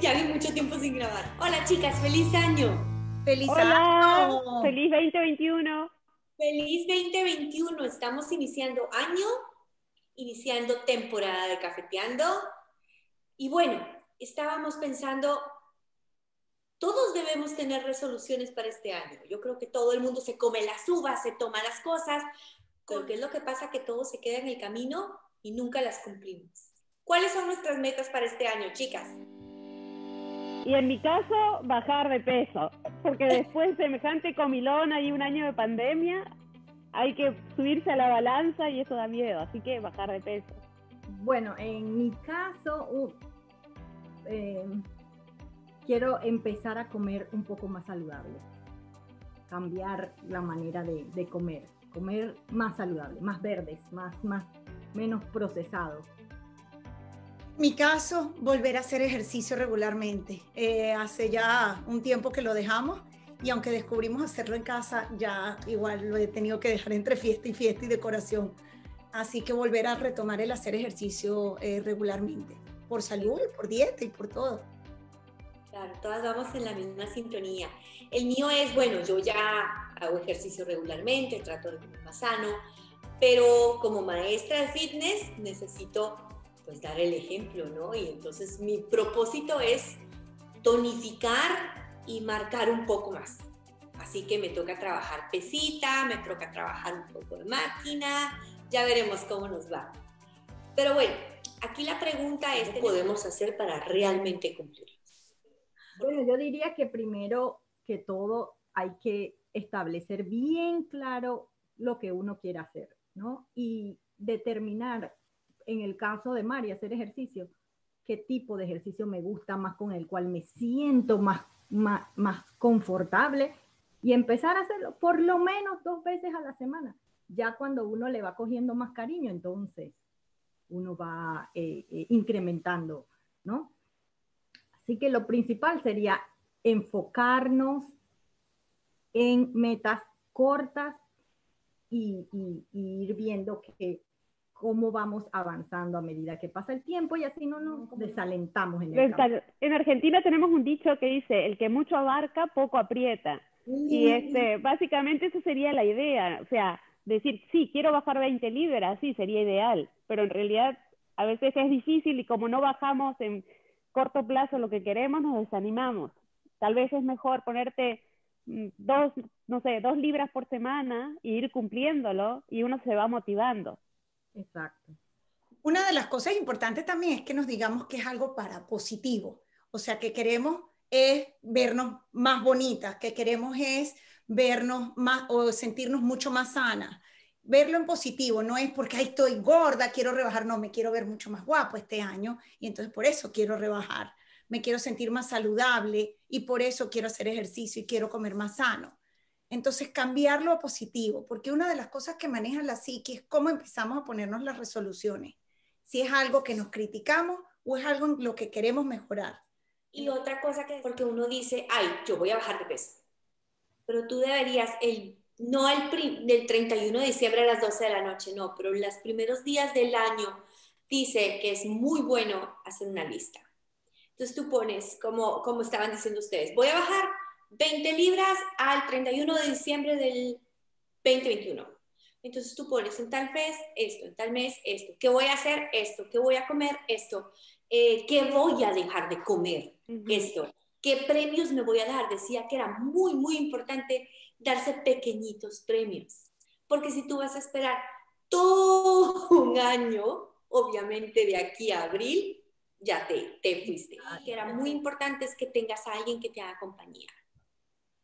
Ya vi mucho tiempo sin grabar. Hola chicas, feliz año. Feliz año. Feliz 2021. Feliz 2021. Estamos iniciando año, iniciando temporada de Cafeteando. Y bueno, estábamos pensando, todos debemos tener resoluciones para este año. Yo creo que todo el mundo se come las uvas, se toma las cosas, porque es lo que pasa, que todo se queda en el camino y nunca las cumplimos. ¿Cuáles son nuestras metas para este año, chicas? Y en mi caso, bajar de peso, porque después de semejante comilona y un año de pandemia, hay que subirse a la balanza y eso da miedo, así que bajar de peso. Bueno, en mi caso, quiero empezar a comer un poco más saludable, cambiar la manera de comer, comer más saludable, más verdes, menos procesado. Mi caso, volver a hacer ejercicio regularmente. Hace ya un tiempo que lo dejamos y aunque descubrimos hacerlo en casa, ya igual lo he tenido que dejar entre fiesta y fiesta y decoración. Así que volver a retomar el hacer ejercicio regularmente, por salud, por dieta y por todo. Claro, todas vamos en la misma sintonía. El mío es, bueno, yo ya hago ejercicio regularmente, trato de comer más sano, pero como maestra de fitness necesito pues dar el ejemplo, ¿no? Y entonces mi propósito es tonificar y marcar un poco más. Así que me toca trabajar pesita, me toca trabajar un poco de máquina, ya veremos cómo nos va. Pero bueno, aquí la pregunta es, ¿qué podemos hacer para realmente cumplir? Bueno, yo diría que primero que todo hay que establecer bien claro lo que uno quiere hacer, ¿no? Y determinar, en el caso de Mari, hacer ejercicio, qué tipo de ejercicio me gusta más, con el cual me siento más confortable, y empezar a hacerlo por lo menos 2 veces a la semana. Ya cuando uno le va cogiendo más cariño, entonces uno va incrementando, ¿no? Así que lo principal sería enfocarnos en metas cortas y ir viendo cómo vamos avanzando a medida que pasa el tiempo y así no nos desalentamos. En Argentina tenemos un dicho que dice, el que mucho abarca, poco aprieta. Y básicamente esa sería la idea. O sea, decir, sí, quiero bajar 20 libras, sí, sería ideal. Pero en realidad a veces es difícil y como no bajamos en corto plazo lo que queremos, nos desanimamos. Tal vez es mejor ponerte 2 libras por semana y ir cumpliéndolo y uno se va motivando. Exacto. Una de las cosas importantes también es que nos digamos que es algo para positivo. O sea, que queremos es vernos más bonitas, que queremos es vernos más o sentirnos mucho más sanas. Verlo en positivo, no es porque ahí estoy gorda, quiero rebajar, no, me quiero ver mucho más guapo este año y entonces por eso quiero rebajar, me quiero sentir más saludable y por eso quiero hacer ejercicio y quiero comer más sano. Entonces cambiarlo a positivo, porque una de las cosas que maneja la psique es cómo empezamos a ponernos las resoluciones, si es algo que nos criticamos o es algo en lo que queremos mejorar. Y otra cosa que es porque uno dice, ay, yo voy a bajar de peso, pero tú deberías del 31 de diciembre a las 12 de la noche, no, pero en los primeros días del año dice que es muy bueno hacer una lista. Entonces tú pones, como estaban diciendo ustedes, voy a bajar 20 libras al 31 de diciembre del 2021. Entonces tú pones en tal mes esto, en tal mes esto, ¿qué voy a hacer? Esto, ¿qué voy a comer? Esto, ¿qué voy a dejar de comer? Esto, ¿qué premios me voy a dar? Decía que era muy, muy importante darse pequeñitos premios, porque si tú vas a esperar todo un año, obviamente de aquí a abril, ya te fuiste. Y que era muy importante es que tengas a alguien que te haga compañía,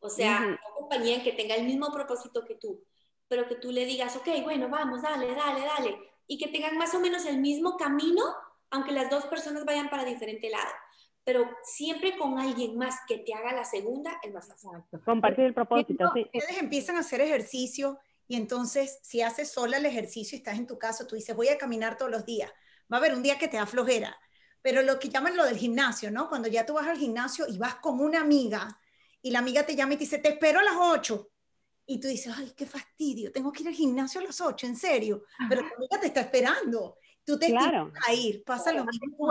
o sea, una compañía que tenga el mismo propósito que tú, pero que tú le digas, ok, bueno, vamos, dale, y que tengan más o menos el mismo camino, aunque las 2 personas vayan para diferente lado. Pero siempre con alguien más que te haga la segunda es más fácil. Compartir el propósito, sí. Ustedes empiezan a hacer ejercicio y entonces si haces sola el ejercicio y estás en tu casa, tú dices voy a caminar todos los días. Va a haber un día que te da flojera, pero lo que llaman lo del gimnasio, ¿no? Cuando ya tú vas al gimnasio y vas con una amiga y la amiga te llama y te dice te espero a las 8. Y tú dices, ay, qué fastidio, tengo que ir al gimnasio a las 8, en serio. Pero la amiga te está esperando. Tú te estimulas a ir, pasa lo mismo.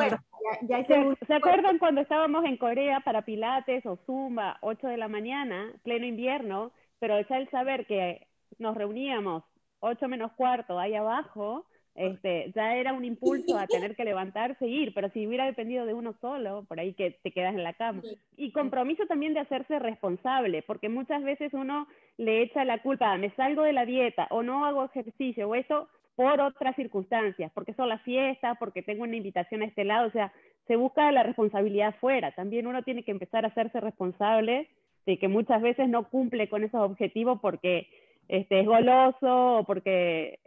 Ya ¿Se acuerdan cuando estábamos en Corea para Pilates o Zumba, 8 de la mañana, pleno invierno, pero ya el saber que nos reuníamos 8 menos cuarto ahí abajo, ya era un impulso a tener que levantarse e ir, pero si hubiera dependido de uno solo, por ahí que te quedas en la cama. Y compromiso también de hacerse responsable, porque muchas veces uno le echa la culpa, me salgo de la dieta, o no hago ejercicio, o eso, por otras circunstancias, porque son las fiestas, porque tengo una invitación a este lado, o sea, se busca la responsabilidad fuera. También uno tiene que empezar a hacerse responsable de que muchas veces no cumple con esos objetivos porque es goloso, o porque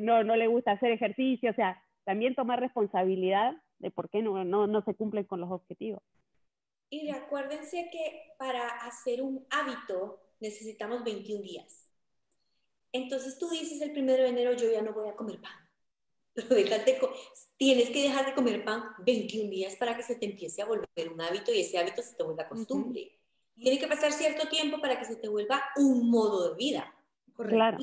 no le gusta hacer ejercicio, o sea, también tomar responsabilidad de por qué no se cumplen con los objetivos. Y recuérdense que para hacer un hábito necesitamos 21 días. Entonces tú dices el 1 de enero yo ya no voy a comer pan, pero tienes que dejar de comer pan 21 días para que se te empiece a volver un hábito y ese hábito se te vuelva costumbre. Uh-huh. Tiene que pasar cierto tiempo para que se te vuelva un modo de vida. Correcto. Claro.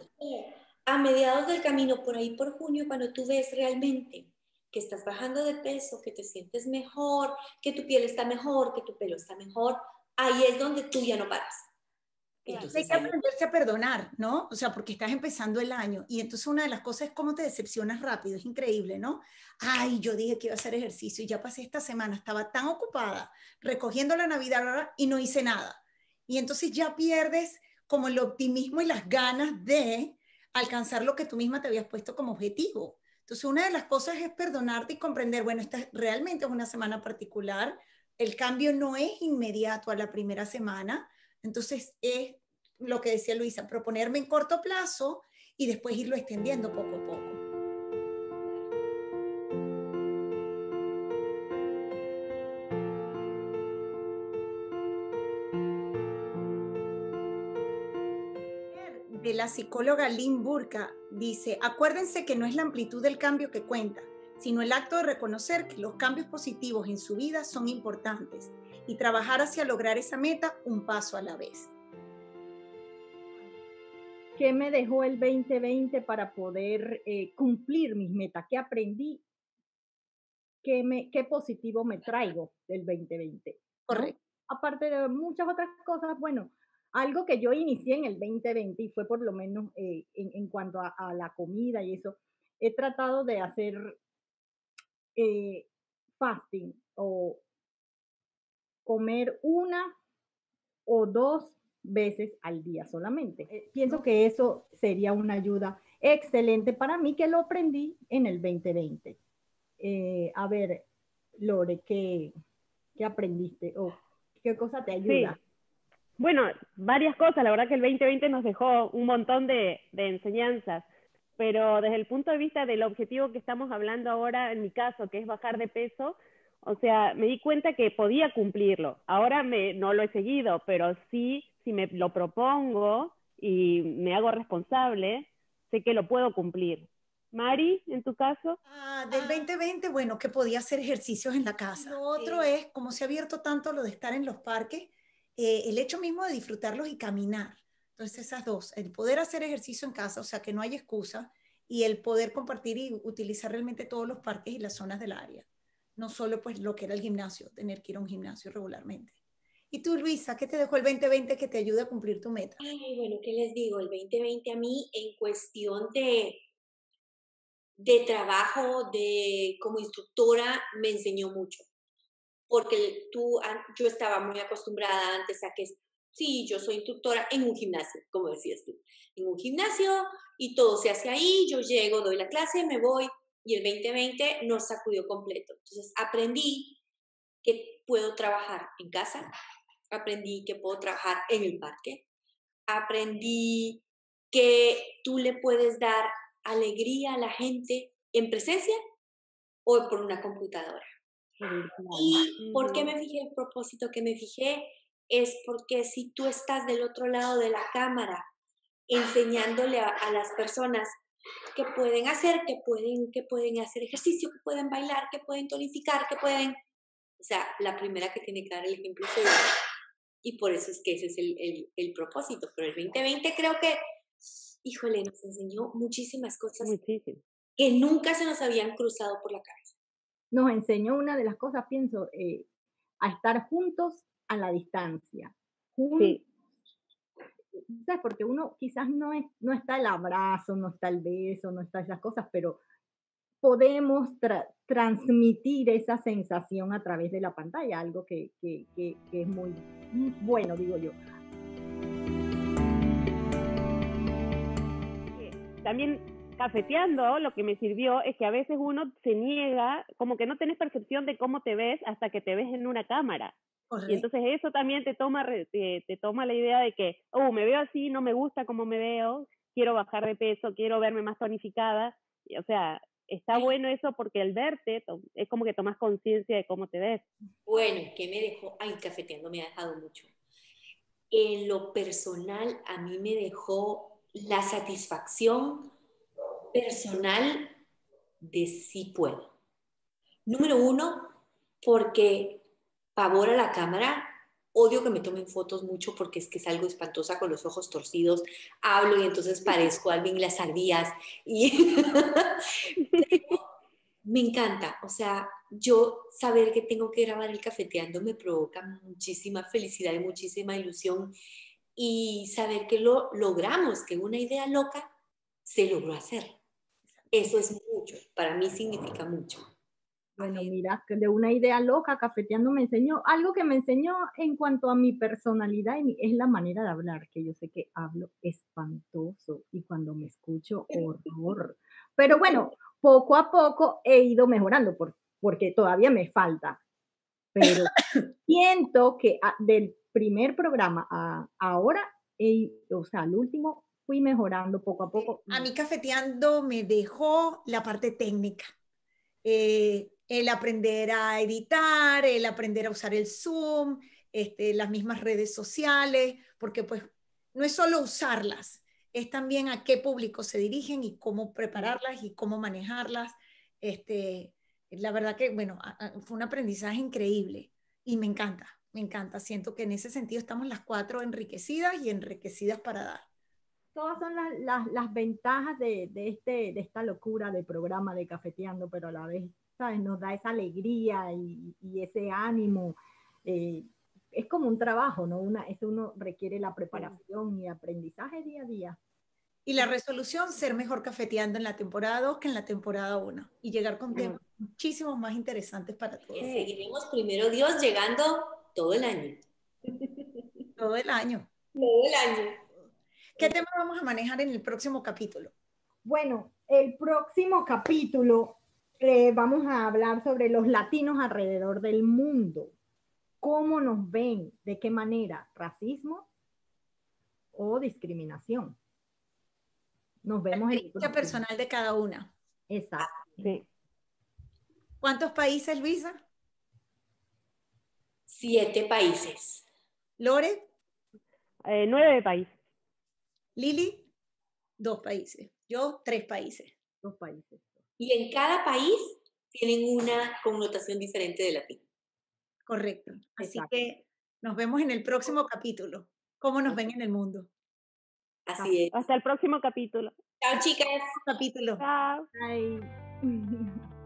A mediados del camino, por ahí por junio, cuando tú ves realmente que estás bajando de peso, que te sientes mejor, que tu piel está mejor, que tu pelo está mejor, ahí es donde tú ya no paras. Entonces, hay que aprenderse a perdonar, ¿no? O sea, porque estás empezando el año y entonces una de las cosas es cómo te decepcionas rápido, es increíble, ¿no? Ay, yo dije que iba a hacer ejercicio y ya pasé esta semana, estaba tan ocupada recogiendo la Navidad y no hice nada. Y entonces ya pierdes como el optimismo y las ganas de alcanzar lo que tú misma te habías puesto como objetivo. Entonces, una de las cosas es perdonarte y comprender, bueno, esta realmente es una semana particular, el cambio no es inmediato a la primera semana, entonces es lo que decía Luisa, proponerme en corto plazo y después irlo extendiendo poco a poco. De la psicóloga Lynn Burka dice, acuérdense que no es la amplitud del cambio que cuenta, sino el acto de reconocer que los cambios positivos en su vida son importantes y trabajar hacia lograr esa meta un paso a la vez. ¿Qué me dejó el 2020 para poder cumplir mis metas? ¿Qué aprendí? ¿Qué positivo me traigo del 2020? Correcto. Aparte de muchas otras cosas, bueno, algo que yo inicié en el 2020 y fue por lo menos en cuanto a la comida y eso, he tratado de hacer fasting o comer una o dos veces al día solamente. Pienso que eso sería una ayuda excelente para mí, que lo aprendí en el 2020. A ver, Lore, ¿qué aprendiste o qué cosa te ayuda? Sí. Bueno, varias cosas. La verdad que el 2020 nos dejó un montón de enseñanzas, pero desde el punto de vista del objetivo que estamos hablando ahora, en mi caso, que es bajar de peso, o sea, me di cuenta que podía cumplirlo. Ahora no lo he seguido, pero sí, si me lo propongo y me hago responsable, sé que lo puedo cumplir. Mari, en tu caso. Del 2020, bueno, que podía hacer ejercicios en la casa. Lo otro es, como se ha abierto tanto lo de estar en los parques, el hecho mismo de disfrutarlos y caminar. Entonces esas dos, el poder hacer ejercicio en casa, o sea que no hay excusa, y el poder compartir y utilizar realmente todos los parques y las zonas del área. No solo pues lo que era el gimnasio, tener que ir a un gimnasio regularmente. ¿Y tú, Luisa, qué te dejó el 2020 que te ayude a cumplir tu meta? Ay, bueno, ¿qué les digo? El 2020 a mí en cuestión de trabajo, como instructora, me enseñó mucho. Porque yo estaba muy acostumbrada antes a que, sí, yo soy instructora en un gimnasio, como decías tú, en un gimnasio y todo se hace ahí, yo llego, doy la clase, me voy, y el 2020 nos sacudió completo. Entonces aprendí que puedo trabajar en casa, aprendí que puedo trabajar en el parque, aprendí que tú le puedes dar alegría a la gente en presencia o por una computadora. ¿Y por qué me fijé? El propósito que me fijé es porque si tú estás del otro lado de la cámara enseñándole a las personas que pueden hacer, que pueden hacer ejercicio, que pueden bailar, que pueden tonificar, o sea, la primera que tiene que dar el ejemplo es ella. Y por eso es que ese es el propósito. Pero el 2020 creo que, híjole, nos enseñó muchísimas cosas que nunca se nos habían cruzado por la cabeza. nos enseñó una de las cosas, pienso, a estar juntos a la distancia. Sí. ¿Sabes? Porque uno quizás no está el abrazo, no está el beso, no está esas cosas, pero podemos transmitir esa sensación a través de la pantalla, algo que es muy, muy bueno, digo yo. También cafeteando, lo que me sirvió es que a veces uno se niega, como que no tenés percepción de cómo te ves hasta que te ves en una cámara. Correcto. Y entonces eso también te toma la idea de que, oh, me veo así, no me gusta cómo me veo, quiero bajar de peso, quiero verme más tonificada. O sea, está bueno eso porque al verte es como que tomas conciencia de cómo te ves. Bueno, que me dejó, ay, cafeteando me ha dejado mucho. En lo personal, a mí me dejó la satisfacción personal de sí puedo. Número uno, porque pavor a la cámara, odio que me tomen fotos mucho porque es que salgo espantosa con los ojos torcidos, hablo y entonces parezco Alvin las ardillas. Y me encanta, o sea, yo saber que tengo que grabar el Cafeteando me provoca muchísima felicidad y muchísima ilusión. Y saber que lo logramos, que una idea loca se logró hacer. Eso es mucho, para mí significa mucho. Bueno, mira, de una idea loca, Cafeteando me enseñó, algo que me enseñó en cuanto a mi personalidad es la manera de hablar, que yo sé que hablo espantoso y cuando me escucho, horror. Pero bueno, poco a poco he ido mejorando porque todavía me falta. Pero siento que del primer programa a ahora, o sea, al último, fui mejorando poco a poco. A mí Cafeteando me dejó la parte técnica. El aprender a editar, el aprender a usar el Zoom, las mismas redes sociales, porque pues no es solo usarlas, es también a qué público se dirigen y cómo prepararlas y cómo manejarlas. La verdad que, bueno, fue un aprendizaje increíble y me encanta, me encanta. Siento que en ese sentido estamos las cuatro enriquecidas y enriquecidas para dar. Todas son las ventajas de esta locura de programa de Cafeteando, pero a la vez, ¿sabes? Nos da esa alegría y ese ánimo. Es como un trabajo, ¿no? Eso uno requiere la preparación y aprendizaje día a día. Y la resolución, ser mejor Cafeteando en la temporada 2 que en la temporada 1. Y llegar con temas muchísimo más interesantes para todos. Que seguiremos, primero Dios, llegando todo el año. Todo el año. Todo el año. ¿Qué tema vamos a manejar en el próximo capítulo? Bueno, el próximo capítulo vamos a hablar sobre los latinos alrededor del mundo. ¿Cómo nos ven? ¿De qué manera? ¿Racismo o discriminación? Nos vemos en el próximo. La personal de cada una. Exacto. Sí. ¿Cuántos países, Luisa? 7 países. ¿Lore? 9 países. Lili, 2 países. Yo, 3 países. 2 países. Y en cada país tienen una connotación diferente de latino. Correcto. Así que nos vemos en el próximo capítulo. ¿Cómo nos ven en el mundo? Así es. Hasta el próximo capítulo. Chao, chicas. Capítulo. Chao. Bye.